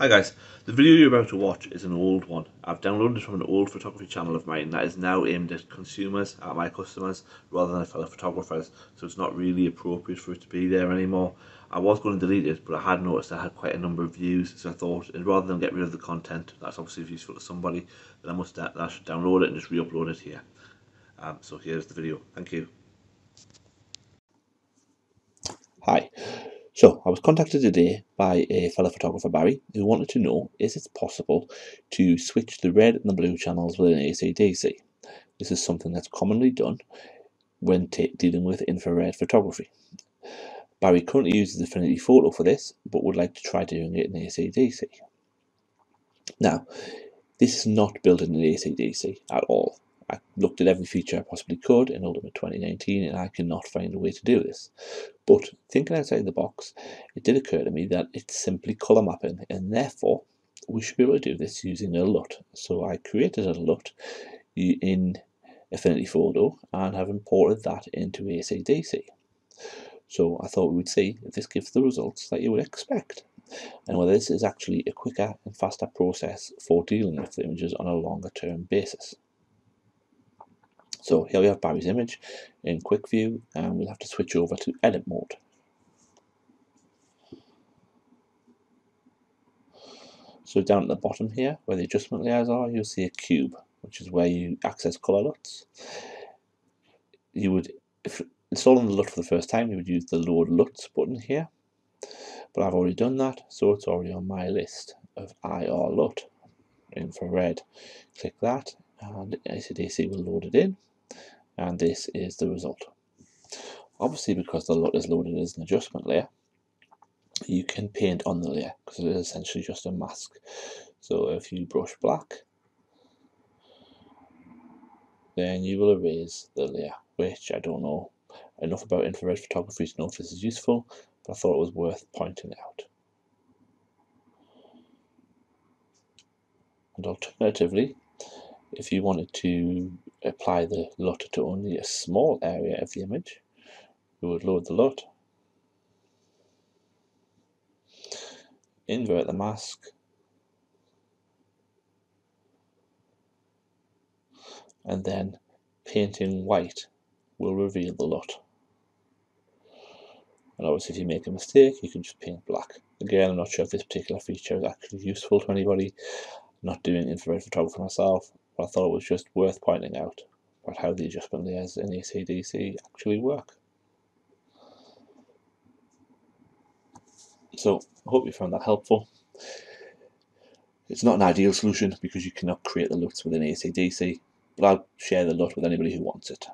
Hi guys, the video you're about to watch is an old one. I've downloaded it from an old photography channel of mine that is now aimed at consumers, at my customers, rather than at fellow photographers, so it's not really appropriate for it to be there anymore. I was going to delete it, but I had noticed I had quite a number of views, so I thought, rather than get rid of the content, that's obviously useful to somebody, then I should download it and just re-upload it here. So here's the video. Thank you. Hi. So, I was contacted today by a fellow photographer, Barry, who wanted to know, is it possible to switch the red and the blue channels within ACDSee? This is something that's commonly done when dealing with infrared photography. Barry currently uses Affinity Photo for this, but would like to try doing it in ACDSee. Now, this is not built in ACDSee at all. I looked at every feature I possibly could in Ultimate 2019 and I cannot find a way to do this. But thinking outside the box, it did occur to me that it's simply colour mapping, and therefore we should be able to do this using a LUT. So I created a LUT in Affinity Photo and have imported that into ACDSee. So I thought we would see if this gives the results that you would expect, and whether this is actually a quicker and faster process for dealing with the images on a longer term basis. So here we have Barry's image in quick view, and we'll have to switch over to edit mode. So down at the bottom here, where the adjustment layers are, you'll see a cube, which is where you access colour LUTs. You would, if installing the LUT for the first time, you would use the load LUTs button here, but I've already done that, so it's already on my list of IR LUT, infrared. Click that, and ACDSee will load it in, and this is the result. Obviously, because the LUT is loaded as an adjustment layer, you can paint on the layer because it is essentially just a mask. So if you brush black, then you will erase the layer, which I don't know enough about infrared photography to know if this is useful, but I thought it was worth pointing out. And alternatively, if you wanted to apply the LUT to only a small area of the image, you would load the LUT, invert the mask, and then painting white will reveal the LUT. And obviously, if you make a mistake, you can just paint black. Again, I'm not sure if this particular feature is actually useful to anybody. I'm not doing infrared photography myself, but I thought it was just worth pointing out about how the adjustment layers in ACDSee actually work. So I hope you found that helpful. It's not an ideal solution because you cannot create the LUTs within ACDSee, but I'll share the LUT with anybody who wants it.